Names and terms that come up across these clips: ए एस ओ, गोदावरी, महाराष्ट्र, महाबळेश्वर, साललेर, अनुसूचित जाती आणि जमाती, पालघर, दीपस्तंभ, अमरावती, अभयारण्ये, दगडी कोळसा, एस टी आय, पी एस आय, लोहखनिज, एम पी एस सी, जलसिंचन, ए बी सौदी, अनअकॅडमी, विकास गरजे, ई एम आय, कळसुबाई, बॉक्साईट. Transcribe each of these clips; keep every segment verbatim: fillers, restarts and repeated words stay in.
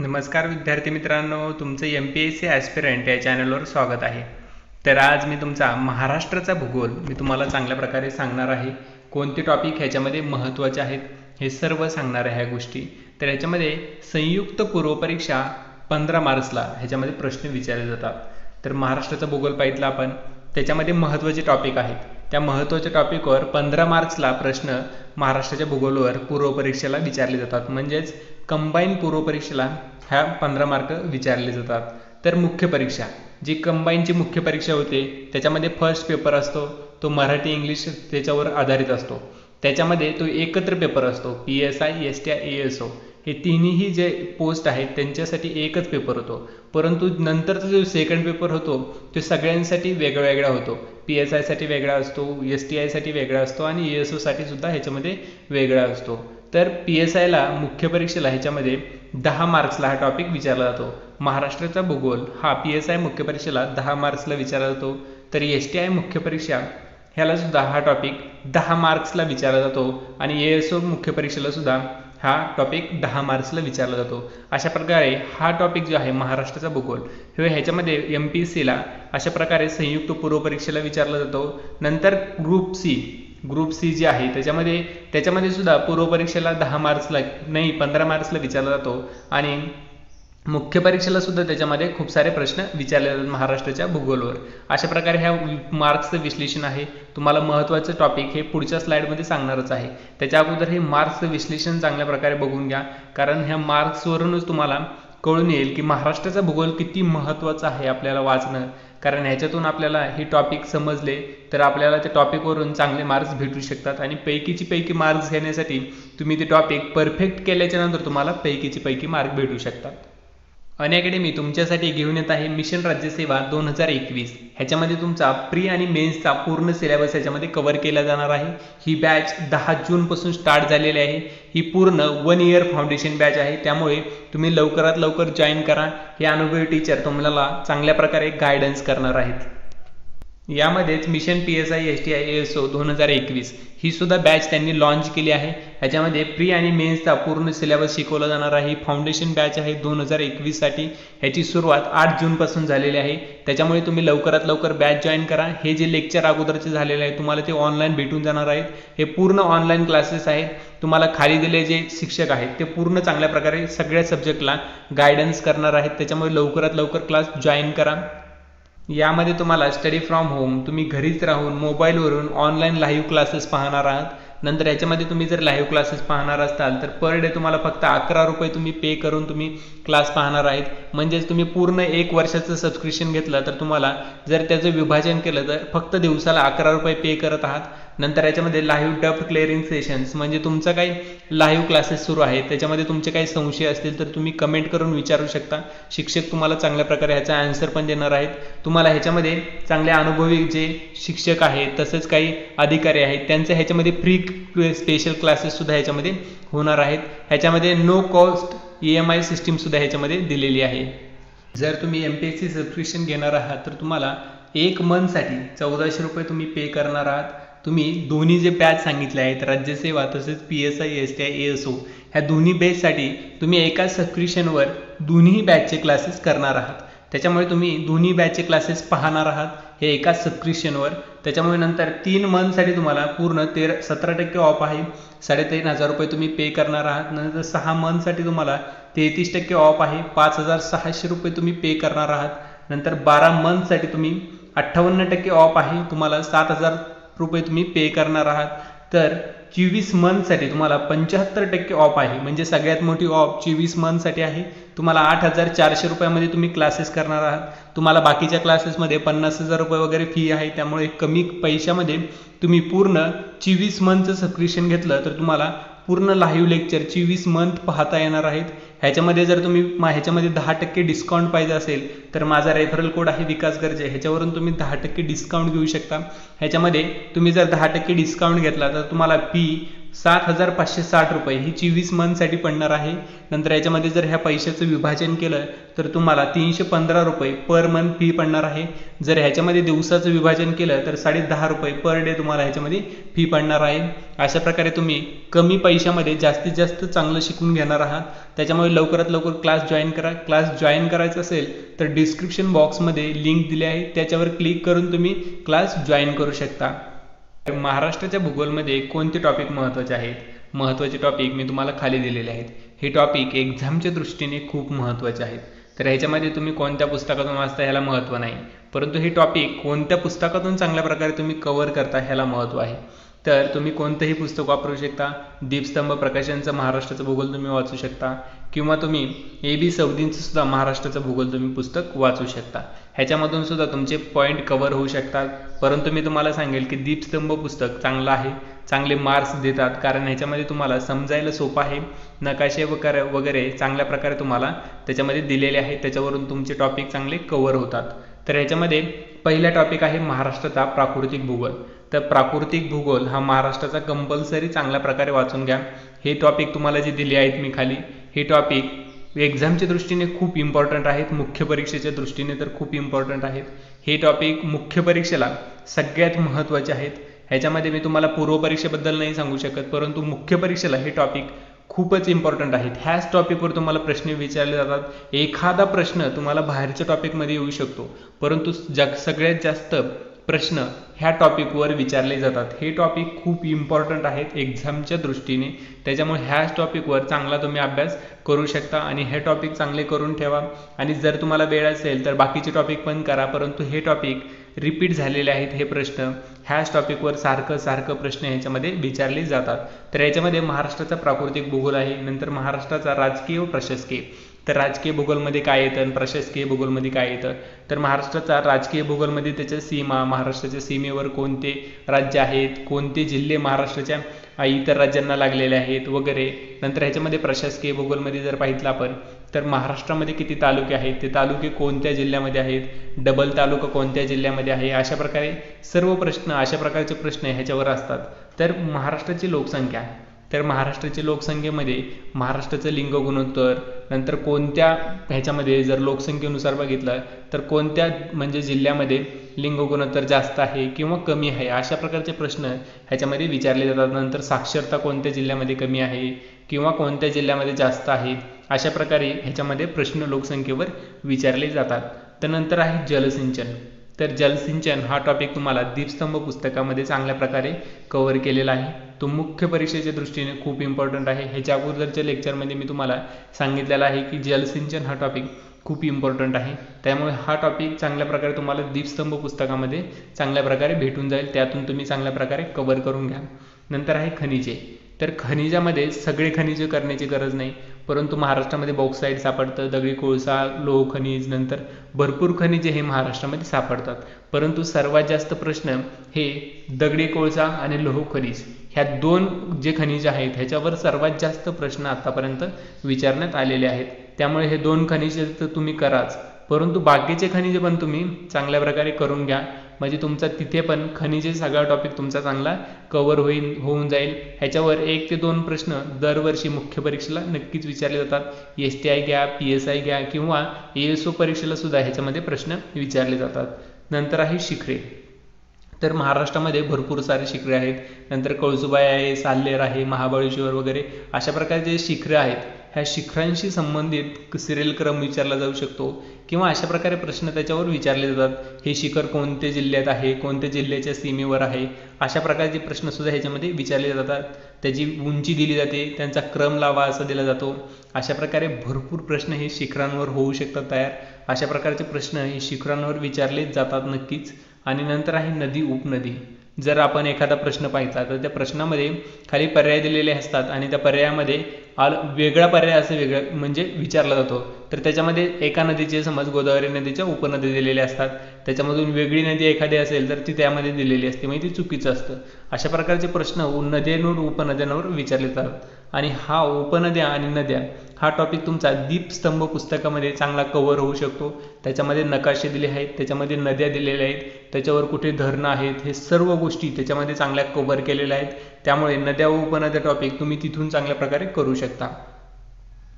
नमस्कार विद्यार्थी मित्रांनो, तुमचं एम पी एस सी aspirant या चॅनलवर स्वागत आहे। तर आज मी तुमचा महाराष्ट्राचा भूगोल मी तुम्हाला चांगल्या प्रकारे सांगणार आहे। कोणते टॉपिक ह्याच्यामध्ये महत्त्वाचे आहेत हे सर्व सांगणार आहे ह्या गोष्टी। तर ह्याच्यामध्ये संयुक्त पूर्वपरीक्षा पंधरा मार्चला ह्याच्यामध्ये प्रश्न विचारले जातात। तर महाराष्ट्राचा भूगोल पाहिला आपण, त्याच्यामध्ये महत्त्वाचे टॉपिक आहेत। त्या महत्त्वाच्या टॉपिकवर पंधरा मार्चला प्रश्न महाराष्ट्राच्या भूगोलवर पूर्वपरीक्षेला विचारले जातात, म्हणजेच कंबाईन पूर्वपरीक्षेला ह्या पंधरा मार्क विचारले जातात। तर मुख्य परीक्षा जी कंबाईनची मुख्य परीक्षा होते त्याच्यामध्ये फर्स्ट पेपर असतो तो मराठी इंग्लिश त्याच्यावर आधारित असतो। त्याच्यामध्ये तो एकत्र पेपर असतो। पी एस आय, एस टी आय, ए एस ओ हे तिन्हीही जे पोस्ट आहेत त्यांच्यासाठी एकच पेपर होतो, परंतु नंतरचा जो सेकंड पेपर होतो तो सगळ्यांसाठी वेगवेगळा होतो। पी एस आयसाठी वेगळा असतो, एस टी आयसाठी वेगळा असतो आणि ई एस ओसाठी सुद्धा ह्याच्यामध्ये वेगळा असतो। तर पी एस आयला मुख्य परीक्षेला ह्याच्यामध्ये दहा मार्क्सला हा टॉपिक विचारला जातो। महाराष्ट्राचा भूगोल हा पी एस आय मुख्य परीक्षेला दहा मार्क्सला विचारला जातो। तर एस टी आय मुख्य परीक्षा ह्याला सुद्धा हा टॉपिक दहा मार्क्सला विचारला जातो आणि ए एस ओ मुख्य परीक्षेला सुद्धा हा टॉपिक दहा मार्क्सला विचारला जातो। अशा प्रकारे हा टॉपिक जो आहे महाराष्ट्राचा भूगोल हे ह्याच्यामध्ये एम पी एस सीला अशा प्रकारे संयुक्त पूर्वपरीक्षेला विचारला जातो। नंतर ग्रुप सी ग्रुप सी जी आहे त्याच्यामध्ये त्याच्यामध्ये सुद्धा पूर्वपरीक्षेला दहा मार्क्सला नाही पंधरा मार्क्सला विचारला जातो आणि मुख्य परीक्षेला सुद्धा त्याच्यामध्ये खूप सारे प्रश्न विचारले जातात महाराष्ट्राच्या भूगोलवर। अशा प्रकारे ह्या मार्क्सचं विश्लेषण आहे। तुम्हाला महत्त्वाचं टॉपिक हे पुढच्या स्लाइडमध्ये सांगणारच आहे, त्याच्या अगोदर हे मार्क्सचं विश्लेषण चांगल्या प्रकारे बघून घ्या, कारण ह्या मार्क्सवरूनच तुम्हाला कळून येईल की महाराष्ट्राचा भूगोल किती महत्त्वाचा आहे आपल्याला वाचणं, कारण ह्याच्यातून आपल्याला हे टॉपिक समजले तर आपल्याला त्या टॉपिकवरून चांगले मार्क्स भेटू शकतात आणि पैकीची पैकी मार्क्स घेण्यासाठी तुम्ही ते टॉपिक परफेक्ट केल्याच्यानंतर तुम्हाला पैकीची पैकी मार्क भेटू शकतात। अनअकॅडमी तुमच्यासाठी घेऊन येत आहे मिशन राज्यसेवा दोन हजार एकवीस ह्याच्यामध्ये तुमचा प्री आणि मेन्सचा पूर्ण सिलेबस ह्याच्यामध्ये कव्हर केला जाणार आहे। ही बॅच दहा जूनपासून स्टार्ट झालेली आहे। ही पूर्ण वन इयर फाउंडेशन बॅच आहे, त्यामुळे तुम्ही लवकरात लवकर जॉईन करा। हे अनुभवी टीचर तुम्हाला चांगल्या प्रकारे गायडन्स करणार आहेत। यामध्येच mission पी एस आय, एस टी आय, ए एस ओ दोन हजार एकवीस ही सुद्धा बॅच त्यांनी लॉन्च केली आहे। ह्याच्यामध्ये प्री आणि मेन्सचा पूर्ण सिलेबस शिकवला जाणार आहे। फाउंडेशन बॅच आहे दोन हजार एकवीससाठी, ह्याची सुरुवात आठ जूनपासून झालेली आहे, त्याच्यामुळे तुम्ही लवकरात लवकर बॅच जॉईन करा। हे जे लेक्चर अगोदरचे झालेले आहे तुम्हाला ते ऑनलाईन भेटून जाणार आहेत। हे पूर्ण ऑनलाईन क्लासेस आहेत। तुम्हाला खाली दिले जे शिक्षक आहेत ते पूर्ण चांगल्या प्रकारे सगळ्या सब्जेक्टला गायडन्स करणार आहेत, त्याच्यामुळे लवकरात लवकर क्लास जॉईन करा। यामध्ये तुम्हाला स्टडी फ्रॉम होम, तुम्ही घरीच राहून मोबाईलवरून ऑनलाईन लाईव्ह क्लासेस पाहणार आहात। नंतर याच्यामध्ये तुम्ही जर लाईव्ह क्लासेस पाहणार असाल तर पर डे तुम्हाला फक्त अकरा रुपये तुम्ही पे करून तुम्ही क्लास पाहणार आहेत। म्हणजेच तुम्ही पूर्ण एक वर्षाचं सबस्क्रिप्शन घेतलं तर तुम्हाला जर त्याचं विभाजन केलं तर फक्त दिवसाला अकरा रुपये पे करत आहात। नंतर याच्यामध्ये लाईव्ह डब क्लिअरिंग सेशन्स, म्हणजे तुमचा काही लाईव्ह क्लासेस सुरू आहेत त्याच्यामध्ये तुमचे काही संशय असतील तर तुम्ही कमेंट करून विचारू शकता, शिक्षक तुम्हाला चांगल्या प्रकारे ह्याचा आन्सर पण देणार आहेत। तुम्हाला ह्याच्यामध्ये चांगले अनुभवी जे शिक्षक आहेत तसेच काही अधिकारी आहेत त्यांचे ह्याच्यामध्ये फ्री स्पेशल क्लासेस सुद्धा ह्याच्यामध्ये होणार आहेत। ह्याच्यामध्ये no cost ई एम आय system सुद्धा ह्याच्यामध्ये दिलेली आहे। जर तुम्ही एम पी एस सी subscription घेणार आहात तर तुम्हाला एक मंथसाठी चौदाशे रुपये तुम्ही पे करणार आहात। तुम्ही दोन्ही जे बॅच सांगितले आहेत राज्यसेवा तसेच पी एस आय, एस टी आय, ए एस ओ ह्या दोन्ही बॅचसाठी तुम्ही एकाच सबस्क्रिप्शनवर दोन्ही बॅचचे क्लासेस करणार आहात, त्याच्यामुळे तुम्ही दोन्ही बॅचचे क्लासेस पाहणार आहात हे एकाच सबस्क्रिप्शनवर। त्याच्यामुळे नंतर तीन मंथसाठी तुम्हाला पूर्ण तेरा सतरा टक्के ऑफ आहे, साडेतीन हजार रुपये तुम्ही पे करणार आहात। नंतर सहा मंथसाठी तुम्हाला तेहतीस टक्के ऑफ आहे, पाच हजार सहाशे रुपये तुम्ही पे करणार आहात। नंतर बारा मंथसाठी तुम्ही अठ्ठावन्न टक्के ऑफ आहे, तुम्हाला सात हजार रुपये तुम्ही पे करणार आहात। तर चोवीस मंथसाठी तुम्हाला पंच्याहत्तर टक्के ऑफ आहे, म्हणजे सगळ्यात मोठी ऑफ चोवीस मंथसाठी आहे। तुम्हाला आठ हजार चारशे रुपयामध्ये तुम्ही क्लासेस करणार आहात। तुम्हाला बाकीच्या क्लासेसमध्ये पन्नास हजार रुपये वगैरे फी आहे, त्यामुळे कमी पैशामध्ये तुम्ही पूर्ण चोवीस मंथचं सबस्क्रिप्शन घेतलं तर तुम्हाला पूर्ण लाईव्ह लेक्चर चोवीस मंथ पाहता येणार आहेत। ह्याच्यामध्ये जर तुम्ही ह्याच्यामध्ये दहा टक्के डिस्काउंट पाहिजे असेल तर माझा रेफरल कोड आहे विकास गरजे, ह्याच्यावरून तुम्ही दहा टक्के डिस्काउंट घेऊ शकता। ह्याच्यामध्ये तुम्ही जर दहा टक्के डिस्काउंट घेतला तर तुम्हाला फी सात हजार पाचशे साठ रुपये ही चोवीस मंथसाठी पडणार आहे. नंतर याच्यामध्ये जर ह्या पैशाचं विभाजन केलं तर तुम्हाला तीनशे पंधरा रुपये पर मंथ फी पडणार आहे. जर ह्याच्यामध्ये दिवसाचं विभाजन केलं तर साडे दहा रुपये पर डे तुम्हाला ह्याच्यामध्ये फी पडणार आहे. अशा प्रकारे तुम्ही कमी पैशामध्ये जास्तीत जास्त चांगलं शिकून घेणार आहात. त्याच्यामुळे लवकरात लवकर क्लास जॉईन करा. क्लास जॉईन करायचा असेल तर डिस्क्रिप्शन बॉक्समध्ये लिंक दिली आहे, त्याच्यावर क्लिक करून तुम्ही क्लास जॉईन करू शकता. महाराष्ट्राच्या भूगोलमध्ये कोणते टॉपिक महत्त्वाचे आहेत? महत्त्वाचे टॉपिक मी तुम्हाला खाली दिलेले आहेत. हे टॉपिक एक्झामच्या दृष्टीने खूप महत्त्वाचे आहेत. तर ह्याच्यामध्ये तुम्ही कोणत्या पुस्तकातून वाचता ह्याला महत्त्व नाही, परंतु हे टॉपिक कोणत्या पुस्तकातून चांगल्या प्रकारे तुम्ही कव्हर करता ह्याला महत्त्व आहे. तर तुम्ही कोणतंही पुस्तक वापरू शकता. दीपस्तंभ प्रकाशनचं महाराष्ट्राचं भूगोल तुम्ही वाचू शकता, किंवा तुम्ही ए बी सौदींचं सुद्धा महाराष्ट्राचं भूगोल तुम्ही पुस्तक वाचू शकता. ह्याच्यामधून सुद्धा तुमचे पॉईंट कव्हर होऊ शकतात. परंतु मी तुम्हाला सांगेल की दीपस्तंभ पुस्तक चांगलं आहे, चांगले मार्क्स देतात, कारण ह्याच्यामध्ये तुम्हाला समजायला सोपं आहे. नकाशे वगैरे वगैरे चांगल्या प्रकारे तुम्हाला त्याच्यामध्ये दिलेले आहे, त्याच्यावरून तुमचे टॉपिक चांगले कव्हर होतात. तर ह्याच्यामध्ये पहिला टॉपिक आहे महाराष्ट्राचा प्राकृतिक भूगोल. तर प्राकृतिक भूगोल हा महाराष्ट्राचा कंपल्सरी चांगल्या प्रकारे वाचून घ्या. हे टॉपिक तुम्हाला जे दिले आहेत मी खाली, हे टॉपिक एक्झामच्या दृष्टीने खूप इम्पॉर्टंट आहेत, मुख्य परीक्षेच्या दृष्टीने तर खूप इम्पॉर्टंट आहेत. हे टॉपिक मुख्य परीक्षेला सगळ्यात महत्त्वाचे आहेत. ह्याच्यामध्ये मी तुम्हाला पूर्व परीक्षेबद्दल नाही सांगू शकत, परंतु मुख्य परीक्षेला हे टॉपिक खूपच इम्पॉर्टंट आहेत. ह्याच टॉपिकवर तुम्हाला प्रश्न विचारले जातात. एखादा प्रश्न तुम्हाला बाहेरच्या टॉपिकमध्ये येऊ शकतो, परंतु जग सगळ्यात जास्त प्रश्न ह्या टॉपिकवर विचारले जातात. हे टॉपिक खूप इम्पॉर्टंट आहेत एक्झामच्या दृष्टीने, त्याच्यामुळे ह्याच टॉपिकवर चांगला तुम्ही अभ्यास करू शकता आणि हे टॉपिक चांगले करून ठेवा. आणि जर तुम्हाला वेळ असेल तर बाकीचे टॉपिक पण करा, परंतु हे टॉपिक रिपीट झालेले आहेत. हे प्रश्न ह्याच टॉपिकवर सारखं सारखं प्रश्न ह्याच्यामध्ये विचारले जातात. तर याच्यामध्ये महाराष्ट्राचा प्राकृतिक भूगोल आहे. नंतर महाराष्ट्राचा राजकीय व प्रशासकीय. तर राजकीय भूगोलमध्ये काय येतं आणि प्रशासकीय भूगोलमध्ये काय येतं? तर महाराष्ट्राचा राजकीय भूगोलमध्ये त्याच्या सीमा, महाराष्ट्राच्या सीमेवर कोणते राज्य आहेत, कोणते जिल्हे महाराष्ट्राच्या इतर राज्यांना लागलेले आहेत वगैरे. नंतर ह्याच्यामध्ये प्रशासकीय भूगोलमध्ये जर पाहिलं आपण तर महाराष्ट्रामध्ये किती तालुके आहेत, ते तालुके कोणत्या जिल्ह्यामध्ये आहेत, डबल तालुका कोणत्या जिल्ह्यामध्ये आहे, अशा प्रकारे सर्व प्रश्न, अशा प्रकारचे प्रश्न ह्याच्यावर असतात. तर महाराष्ट्राची लोकसंख्या, तर महाराष्ट्राच्या लोकसंख्येमध्ये महाराष्ट्राचं लिंग गुणोत्तर, नंतर कोणत्या ह्याच्यामध्ये जर लोकसंख्येनुसार बघितलं तर कोणत्या म्हणजे जिल्ह्यामध्ये लिंग गुणोत्तर जास्त आहे किंवा कमी आहे, अशा प्रकारचे प्रश्न ह्याच्यामध्ये विचारले जातात. नंतर साक्षरता कोणत्या जिल्ह्यामध्ये कमी आहे किंवा कोणत्या जिल्ह्यामध्ये जास्त आहे, अशा प्रकारे ह्याच्यामध्ये प्रश्न लोकसंख्येवर विचारले जातात. तर नंतर आहे जलसिंचन. तर जलसिंचन हा टॉपिक तुम्हाला दीपस्तंभ पुस्तकामध्ये चांगल्या प्रकारे कव्हर केलेला आहे. तो मुख्य परीक्षेच्या दृष्टीने खूप इम्पॉर्टंट आहे. ह्याच्या अगोदरच्या लेक्चरमध्ये मी तुम्हाला सांगितलेलं आहे की जलसिंचन हा टॉपिक खूप इम्पॉर्टंट आहे. त्यामुळे हा टॉपिक चांगल्या प्रकारे तुम्हाला दीपस्तंभ पुस्तकामध्ये चांगल्या प्रकारे भेटून जाईल, त्यातून तुम्ही चांगल्या प्रकारे कव्हर करून घ्या. नंतर आहे खनिजे. तर खनिजामध्ये सगळे खनिजे करण्याची गरज नाही, परंतु महाराष्ट्रामध्ये बॉक्साईट सापडतं, दगडी कोळसा, लोह खनिज, नंतर भरपूर खनिजे हे महाराष्ट्रामध्ये सापडतात. परंतु सर्वात जास्त प्रश्न हे दगडी कोळसा आणि लोह खनिज ह्या दोन जे खनिज आहेत ह्याच्यावर सर्वात जास्त प्रश्न आतापर्यंत विचारण्यात आलेले आहेत. त्यामुळे हे दोन खनिजे तर तुम्ही कराच, परंतु बाकीचे खनिजे पण तुम्ही चांगल्या प्रकारे करून घ्या, म्हणजे तुमचा तिथे पण खनिजे सगळा टॉपिक तुमचा चांगला कव्हर होईल होऊन जाईल. ह्याच्यावर एक ते दोन प्रश्न दरवर्षी मुख्य परीक्षेला नक्कीच विचारले जातात. एस टी आय घ्या, पी एस आय घ्या किंवा एएसओ परीक्षेला सुद्धा ह्याच्यामध्ये प्रश्न विचारले जातात. नंतर आहे शिखरे. तर महाराष्ट्रामध्ये भरपूर सारे शिखरे आहेत. नंतर कळसुबाई आहे, साललेर आहे, महाबळेश्वर वगैरे अशा प्रकारचे शिखरे आहेत. ह्या शिखरांशी संबंधित सिरियल क्रम विचारला जाऊ शकतो किंवा अशा प्रकारे प्रश्न त्याच्यावर विचारले जातात. हे शिखर कोणत्या जिल्ह्यात आहे, कोणत्या जिल्ह्याच्या सीमेवर आहे, अशा प्रकारचे प्रश्नसुद्धा ह्याच्यामध्ये विचारले जातात. त्याची उंची दिली जाते, त्यांचा क्रम लावा असा दिला जातो. अशा प्रकारे भरपूर प्रश्न हे शिखरांवर होऊ शकतात तयार. अशा प्रकारचे प्रश्न हे शिखरांवर विचारले जातात नक्कीच. आणि नंतर आहे नदी उपनदी. जर आपण एखादा प्रश्न पाहिला तर त्या प्रश्नामध्ये खाली पर्याय दिलेले असतात आणि त्या पर्यायामध्ये आल वेगळा पर्याय असं वेगळं म्हणजे विचारला जातो. तर त्याच्यामध्ये एका नदीचे समज गोदावरी नदीच्या उपनदी दिलेल्या असतात, त्याच्यामधून वेगळी नदी एखादी असेल तर ती त्यामध्ये दिलेली असते, म्हणजे ती चुकीचं असतं. अशा प्रकारचे प्रश्न नद्यांवर उपनद्यांवर विचारले जातात. आणि हा उपनद्या आणि नद्या हा टॉपिक तुमचा दीपस्तंभ पुस्तकामध्ये चांगला कव्हर होऊ शकतो। त्याच्यामध्ये नकाशे दिले आहेत, त्याच्यामध्ये नद्या दिलेल्या आहेत, त्याच्यावर कुठे धरणं आहेत, हे सर्व गोष्टी त्याच्यामध्ये चांगल्या कव्हर केलेल्या आहेत। त्यामुळे नद्या व उपनद्या टॉपिक तुम्ही तिथून चांगल्या प्रकारे करू शकता।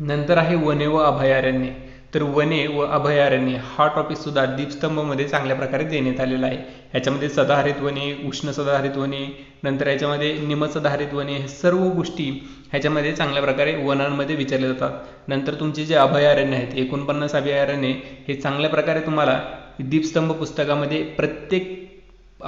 नंतर आहे वने व अभयारण्ये। तर वने व अभयारण्य हा टॉपिक सुद्धा दीपस्तंभमध्ये चांगल्या प्रकारे देण्यात आलेला आहे। याच्यामध्ये सदाहरित वने, उष्ण सदाहरित वने, नंतर याच्यामध्ये निम सदाहरित वने, हे सर्व गोष्टी ह्याच्यामध्ये चांगल्या प्रकारे वनांमध्ये विचारले जातात। नंतर तुमचे जे अभयारण्य आहेत एकोणपन्नास अभयारण्य, हे चांगल्या प्रकारे तुम्हाला दीपस्तंभ पुस्तकामध्ये प्रत्येक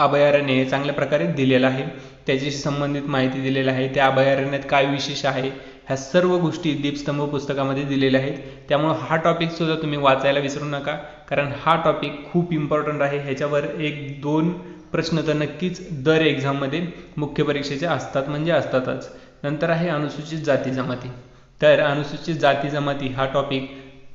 अभयारण्य हे चांगल्या प्रकारे दिलेलं आहे, त्याच्याशी संबंधित माहिती दिलेली आहे, त्या अभयारण्यात काय विशेष आहे, ह्या सर्व गोष्टी दीपस्तंभ पुस्तकामध्ये दिलेल्या आहेत। त्यामुळे हा टॉपिक सुद्धा तुम्ही वाचायला विसरू नका, कारण हा टॉपिक खूप इम्पॉर्टंट आहे। ह्याच्यावर एक दोन प्रश्न तर नक्कीच दर एक्झाममध्ये मुख्य परीक्षेचे असतात म्हणजे असतातच। नंतर आहे अनुसूचित जाती जमाती। तर अनुसूचित जाती जमाती हा टॉपिक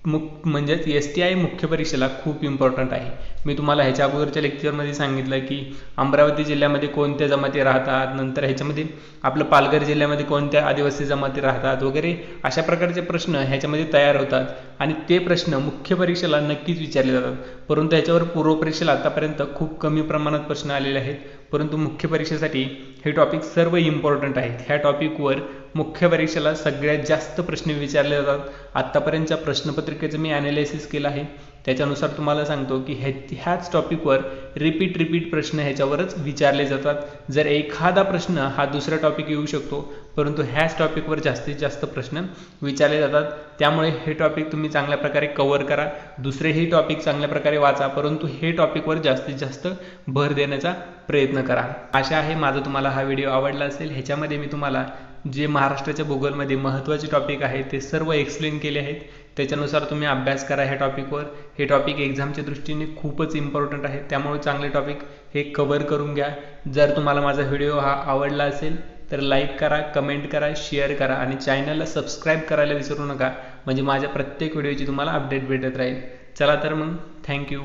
मुख म्हणजेच एस टी आय मुख्य परीक्षेला खूप इम्पॉर्टंट आहे। मी तुम्हाला ह्याच्या अगोदरच्या लेक्चरमध्ये सांगितलं की अमरावती जिल्ह्यामध्ये कोणत्या जमाती राहतात, नंतर ह्याच्यामध्ये आपलं पालघर जिल्ह्यामध्ये कोणत्या आदिवासी जमाती राहतात वगैरे अशा प्रकारचे प्रश्न ह्याच्यामध्ये तयार होतात आणि ते प्रश्न मुख्य परीक्षेला नक्कीच विचारले जातात। परंतु ह्याच्यावर पूर्व परीक्षेला आतापर्यंत खूप कमी प्रमाणात प्रश्न आलेले आहेत, परंतु मुख्य परीक्षेसाठी हे टॉपिक सर्व इम्पॉर्टंट आहेत। ह्या टॉपिकवर मुख्य परीक्षेला सगळ्यात जास्त प्रश्न विचारले जातात। आतापर्यंतच्या प्रश्नपत्रिकेचं मी ॲनालिसिस केलं आहे, त्याच्यानुसार तुम्हाला सांगतो की हे ह्याच टॉपिकवर रिपीट रिपीट प्रश्न ह्याच्यावरच विचारले जातात। जर एखादा प्रश्न हा दुसरा टॉपिक येऊ शकतो, परंतु ह्याच टॉपिकवर जास्तीत जास्त प्रश्न विचारले जातात। त्यामुळे हे टॉपिक तुम्ही चांगल्या प्रकारे कव्हर करा, दुसरेही टॉपिक चांगल्या प्रकारे वाचा, परंतु हे टॉपिकवर जास्तीत जास्त भर देण्याचा प्रयत्न करा। आशा आहे माझा तुम्हाला हा व्हिडिओ आवडला असेल। ह्याच्यामध्ये मी तुम्हाला जे महाराष्ट्राच्या भूगोलमध्ये महत्त्वाचे टॉपिक आहेत ते सर्व एक्सप्लेन केले आहेत, त्याच्यानुसार तुम्ही अभ्यास करा ह्या टॉपिकवर। हे टॉपिक एक्झामच्या दृष्टीने खूपच इम्पॉर्टंट आहे, त्यामुळे चांगले टॉपिक हे कव्हर करून घ्या। जर तुम्हाला माझा व्हिडिओ हा आवडला असेल तर लाईक करा, कमेंट करा, शेअर करा आणि चॅनलला सबस्क्राईब करायला विसरू नका, म्हणजे माझ्या प्रत्येक व्हिडिओची तुम्हाला अपडेट भेटत राहील। चला तर मग, थँक्यू।